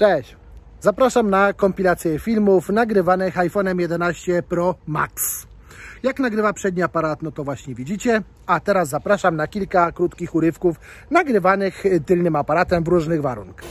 Cześć! Zapraszam na kompilację filmów nagrywanych iPhone'em 11 Pro Max. Jak nagrywa przedni aparat, no to właśnie widzicie. A teraz zapraszam na kilka krótkich urywków nagrywanych tylnym aparatem w różnych warunkach.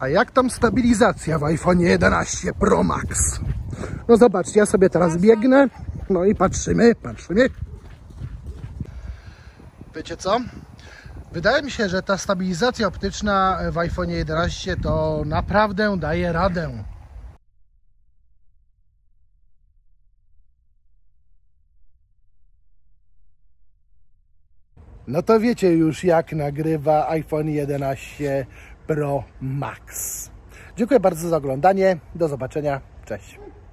A jak tam stabilizacja w iPhone'ie 11 Pro Max? No zobaczcie, ja sobie teraz biegnę, no i patrzymy. Wiecie co? Wydaje mi się, że ta stabilizacja optyczna w iPhone'ie 11 to naprawdę daje radę. No to wiecie już, jak nagrywa iPhone 11 Pro Max. Dziękuję bardzo za oglądanie. Do zobaczenia. Cześć.